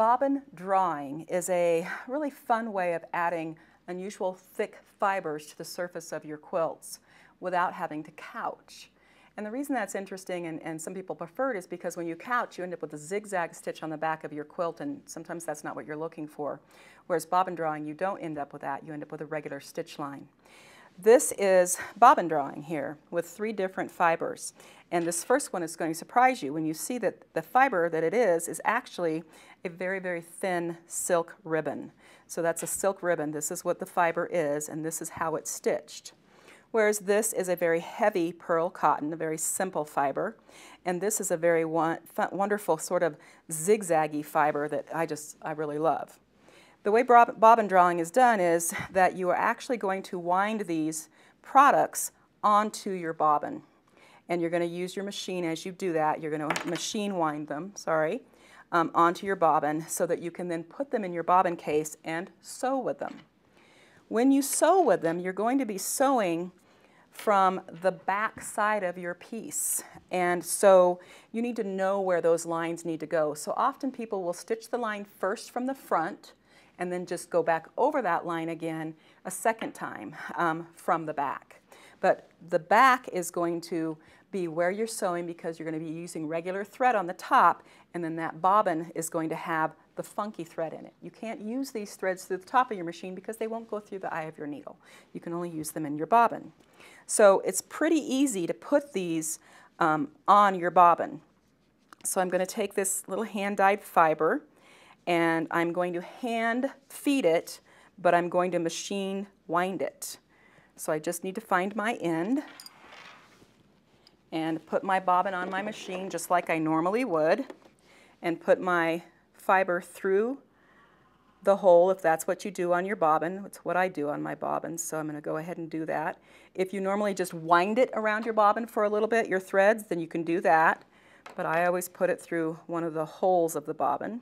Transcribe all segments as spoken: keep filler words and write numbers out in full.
Bobbin drawing is a really fun way of adding unusual thick fibers to the surface of your quilts without having to couch. And the reason that's interesting and, and some people prefer it is because when you couch, you end up with a zigzag stitch on the back of your quilt, and sometimes that's not what you're looking for. Whereas bobbin drawing, you don't end up with that. You end up with a regular stitch line. This is bobbin drawing here with three different fibers. And this first one is going to surprise you when you see that the fiber that it is is actually a very, very thin silk ribbon. So that's a silk ribbon. This is what the fiber is, and this is how it's stitched. Whereas this is a very heavy pearl cotton, a very simple fiber. And this is a very wonderful sort of zigzaggy fiber that I just, I really love. The way bobbin drawing is done is that you are actually going to wind these products onto your bobbin. And you're going to use your machine as you do that. You're going to machine wind them, sorry, um, onto your bobbin so that you can then put them in your bobbin case and sew with them. When you sew with them, you're going to be sewing from the back side of your piece. And so you need to know where those lines need to go. So often people will stitch the line first from the front and then just go back over that line again a second time um, from the back. But the back is going to be where you're sewing because you're going to be using regular thread on the top, and then that bobbin is going to have the funky thread in it. You can't use these threads through the top of your machine because they won't go through the eye of your needle. You can only use them in your bobbin. So it's pretty easy to put these um, on your bobbin. So I'm going to take this little hand-dyed fiber and I'm going to hand feed it, but I'm going to machine wind it. So I just need to find my end and put my bobbin on my machine just like I normally would, and put my fiber through the hole if that's what you do on your bobbin. It's what I do on my bobbin, so I'm going to go ahead and do that. If you normally just wind it around your bobbin for a little bit, your threads, then you can do that. But I always put it through one of the holes of the bobbin,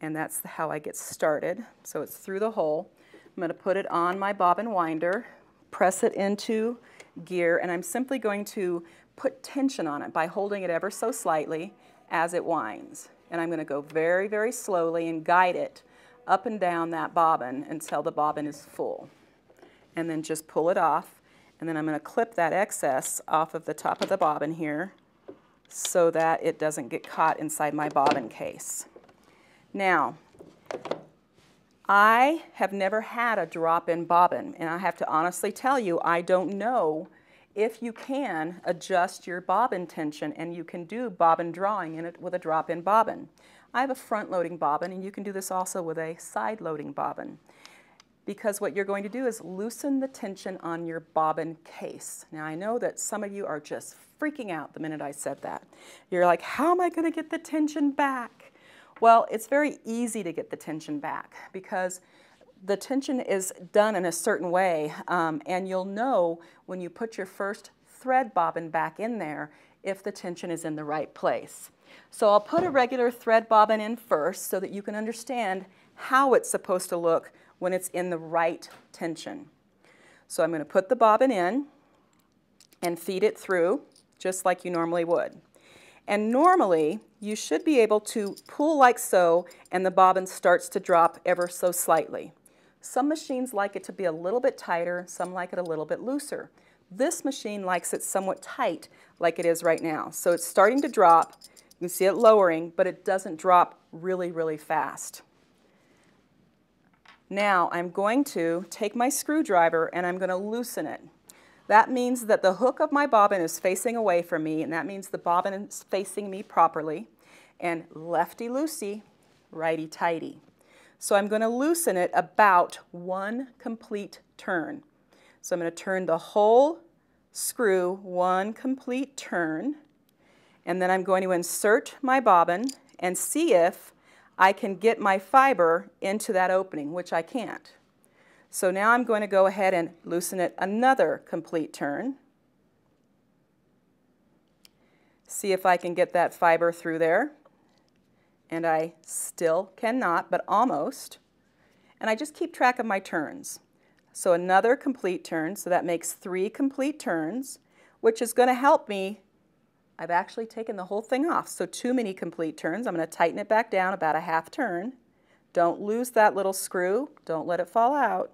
and that's how I get started. So it's through the hole. I'm going to put it on my bobbin winder, press it into gear, and I'm simply going to put tension on it by holding it ever so slightly as it winds. And I'm going to go very, very slowly and guide it up and down that bobbin until the bobbin is full. And then just pull it off, and then I'm going to clip that excess off of the top of the bobbin here so that it doesn't get caught inside my bobbin case. Now, I have never had a drop-in bobbin, and I have to honestly tell you, I don't know if you can adjust your bobbin tension, and you can do bobbin drawing in it with a drop-in bobbin. I have a front-loading bobbin, and you can do this also with a side-loading bobbin, because what you're going to do is loosen the tension on your bobbin case. Now, I know that some of you are just freaking out the minute I said that. You're like, how am I going to get the tension back? Well, it's very easy to get the tension back because the tension is done in a certain way, um, and you'll know when you put your first thread bobbin back in there if the tension is in the right place. So I'll put a regular thread bobbin in first so that you can understand how it's supposed to look when it's in the right tension. So I'm going to put the bobbin in and feed it through just like you normally would. And normally, you should be able to pull like so, and the bobbin starts to drop ever so slightly. Some machines like it to be a little bit tighter, some like it a little bit looser. This machine likes it somewhat tight, like it is right now. So it's starting to drop. You can see it lowering, but it doesn't drop really, really fast. Now, I'm going to take my screwdriver, and I'm going to loosen it. That means that the hook of my bobbin is facing away from me, and that means the bobbin is facing me properly. And lefty-loosey, righty-tighty. So I'm going to loosen it about one complete turn. So I'm going to turn the whole screw one complete turn, and then I'm going to insert my bobbin and see if I can get my fiber into that opening, which I can't. So now I'm going to go ahead and loosen it another complete turn. See if I can get that fiber through there. And I still cannot, but almost. And I just keep track of my turns. So another complete turn, so that makes three complete turns, which is going to help me I've actually taken the whole thing off, so too many complete turns. I'm going to tighten it back down about a half turn. Don't lose that little screw. Don't let it fall out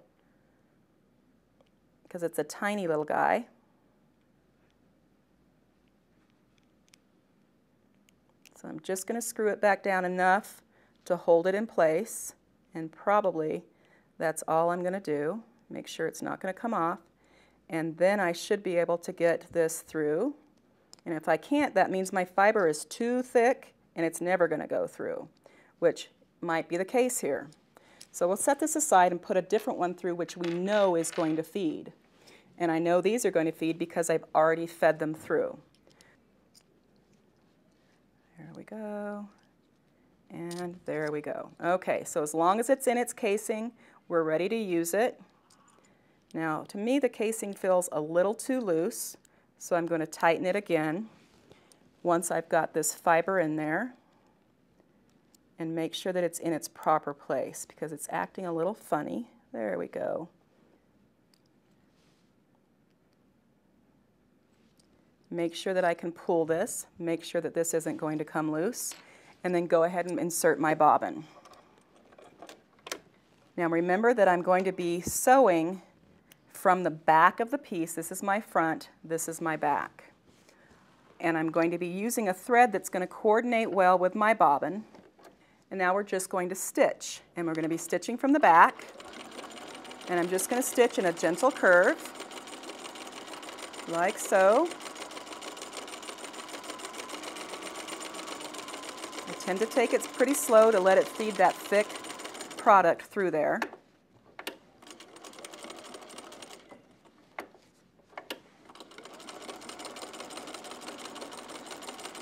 because it's a tiny little guy. So I'm just going to screw it back down enough to hold it in place, and probably that's all I'm going to do. Make sure it's not going to come off, and then I should be able to get this through. And if I can't, that means my fiber is too thick and it's never going to go through, which might be the case here. So we'll set this aside and put a different one through which we know is going to feed. And I know these are going to feed because I've already fed them through. There we go. And there we go. Okay, so as long as it's in its casing, we're ready to use it. Now, to me, the casing feels a little too loose. So I'm going to tighten it again once I've got this fiber in there, and make sure that it's in its proper place because it's acting a little funny. There we go. Make sure that I can pull this, make sure that this isn't going to come loose, and then go ahead and insert my bobbin. Now remember that I'm going to be sewing from the back of the piece. This is my front, this is my back. And I'm going to be using a thread that's going to coordinate well with my bobbin. And now we're just going to stitch. And we're going to be stitching from the back. And I'm just going to stitch in a gentle curve, like so. I tend to take it pretty slow to let it feed that thick product through there.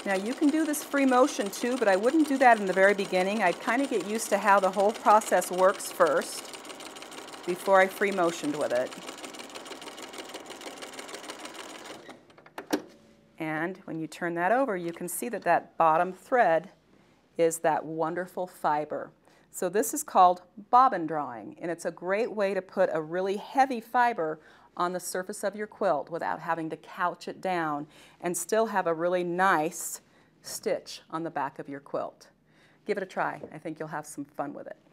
Now you can do this free motion too, but I wouldn't do that in the very beginning. I'd kind of get used to how the whole process works first before I free motioned with it. And when you turn that over, you can see that that bottom thread is that wonderful fiber. So this is called bobbin drawing, and it's a great way to put a really heavy fiber on the surface of your quilt without having to couch it down, and still have a really nice stitch on the back of your quilt. Give it a try. I think you'll have some fun with it.